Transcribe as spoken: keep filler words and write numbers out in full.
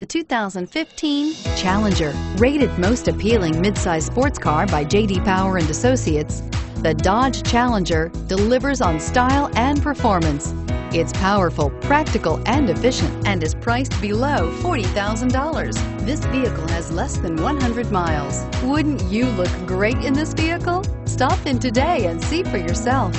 The two thousand fifteen Challenger, rated most appealing midsize sports car by J D Power and Associates, the Dodge Challenger delivers on style and performance. It's powerful, practical, and efficient, and is priced below forty thousand dollars. This vehicle has less than one hundred miles. Wouldn't you look great in this vehicle? Stop in today and see for yourself.